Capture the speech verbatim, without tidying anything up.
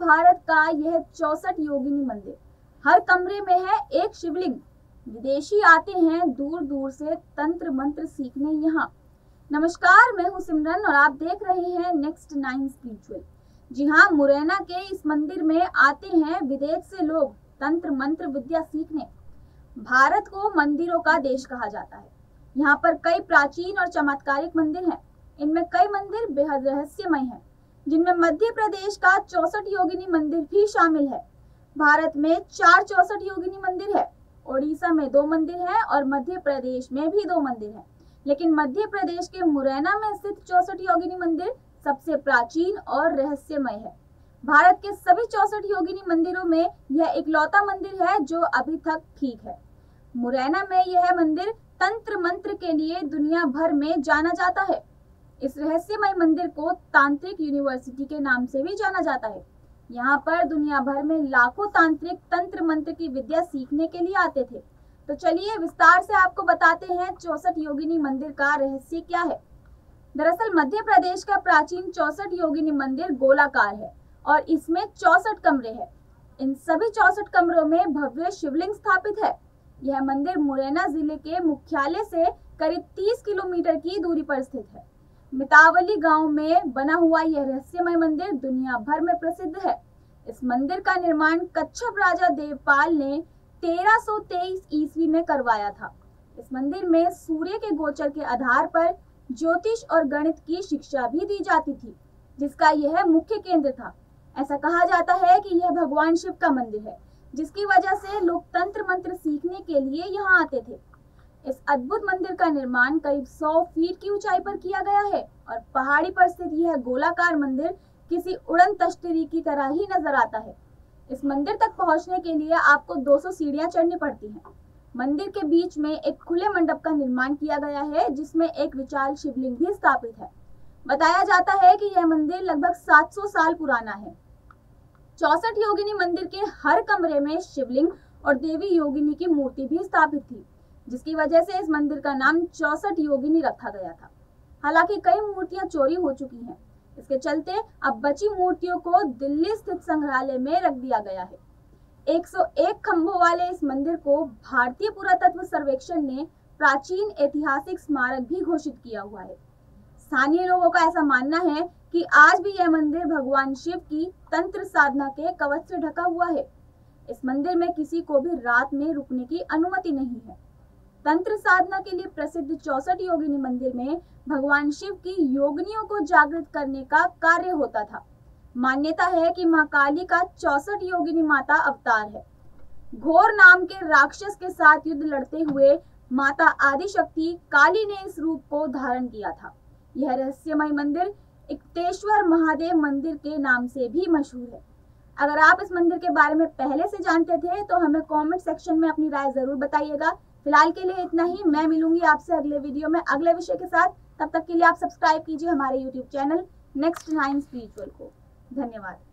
भारत का यह चौसठ योगिनी मंदिर। हर कमरे में है एक शिवलिंग। विदेशी आते हैं दूर दूर से तंत्र मंत्र सीखने यहाँ। नमस्कार, मैं हूँ सिमरन और आप देख रहे हैं नेक्स्ट नाइन स्पिरिचुअल। जी हाँ, मुरैना के इस मंदिर में आते हैं विदेश से लोग तंत्र मंत्र विद्या सीखने। भारत को मंदिरों का देश कहा जाता है। यहाँ पर कई प्राचीन और चमत्कारिक मंदिर हैं। इनमें कई मंदिर बेहद रहस्यमय हैं, जिनमें मध्य प्रदेश का चौसठ योगिनी मंदिर भी शामिल है। भारत में चार चौसठ योगिनी मंदिर है। ओडिशा में दो मंदिर हैं और मध्य प्रदेश में भी दो मंदिर हैं। लेकिन मध्य प्रदेश के मुरैना में स्थित चौसठ योगिनी मंदिर सबसे प्राचीन और रहस्यमय है। भारत के सभी चौसठ योगिनी मंदिरों में यह इकलौता मंदिर है जो अभी तक ठीक है। मुरैना में यह मंदिर तंत्र मंत्र के लिए दुनिया भर में जाना जाता है। इस रहस्यमय मंदिर को तांत्रिक यूनिवर्सिटी के नाम से भी जाना जाता है। यहाँ पर दुनिया भर में लाखों तांत्रिक तंत्र मंत्र की विद्या सीखने के लिए आते थे। तो चलिए विस्तार से आपको बताते हैं चौसठ योगिनी मंदिर का रहस्य क्या है। दरअसल मध्य प्रदेश का प्राचीन चौसठ योगिनी मंदिर गोलाकार है और इसमें चौसठ कमरे हैं। इन सभी चौसठ कमरों में भव्य शिवलिंग स्थापित है। यह मंदिर मुरैना जिले के मुख्यालय से करीब तीस किलोमीटर की दूरी पर स्थित है। मितावली गांव में बना हुआ यह रहस्यमय मंदिर दुनिया भर में प्रसिद्ध है। इस मंदिर का निर्माण कच्छप राजा देवपाल ने तेरह सौ तेईस ईस्वी में करवाया था। इस मंदिर में सूर्य के गोचर के आधार पर ज्योतिष और गणित की शिक्षा भी दी जाती थी, जिसका यह मुख्य केंद्र था। ऐसा कहा जाता है कि यह भगवान शिव का मंदिर है, जिसकी वजह से लोग तंत्र मंत्र सीखने के लिए यहाँ आते थे। इस अद्भुत मंदिर का निर्माण करीब सौ फीट की ऊंचाई पर किया गया है और पहाड़ी पर स्थित यह गोलाकार मंदिर किसी उड़न तश्तरी की तरह ही नजर आता है। इस मंदिर तक पहुंचने के लिए आपको दो सौ सीढ़ियां चढ़नी पड़ती हैं। मंदिर के बीच में एक खुले मंडप का निर्माण किया गया है, जिसमें एक विशाल शिवलिंग भी स्थापित है। बताया जाता है कि यह मंदिर लगभग सात सौ साल पुराना है। चौसठ योगिनी मंदिर के हर कमरे में शिवलिंग और देवी योगिनी की मूर्ति भी स्थापित थी, जिसकी वजह से इस मंदिर का नाम चौसठ योगिनी रखा गया था। हालांकि कई मूर्तियां चोरी हो चुकी हैं। इसके चलते अब बची मूर्तियों को दिल्ली स्थित संग्रहालय में रख दिया गया है। एक सौ एक खंभों वाले इस मंदिर को भारतीय पुरातत्व सर्वेक्षण ने प्राचीन ऐतिहासिक स्मारक भी घोषित किया हुआ है। स्थानीय लोगों का ऐसा मानना है कि आज भी यह मंदिर भगवान शिव की तंत्र साधना के कवच से ढका हुआ है। इस मंदिर में किसी को भी रात में रुकने की अनुमति नहीं है। तंत्र साधना के लिए प्रसिद्ध चौसठ योगिनी मंदिर में भगवान शिव की योगिनियों को जागृत करने का कार्य होता था। मान्यता है कि मां काली का चौसठ योगिनी माता अवतार है। घोर नाम के राक्षस के साथ युद्ध लड़ते हुए माता आदिशक्ति काली ने इस रूप को धारण किया था। यह रहस्यमय मंदिर इक्तेश्वर महादेव मंदिर के नाम से भी मशहूर है। अगर आप इस मंदिर के बारे में पहले से जानते थे तो हमें कॉमेंट सेक्शन में अपनी राय जरूर बताइएगा। फिलहाल के लिए इतना ही। मैं मिलूंगी आपसे अगले वीडियो में अगले विषय के साथ। तब तक के लिए आप सब्सक्राइब कीजिए हमारे YouTube channel next nine spiritual को। धन्यवाद।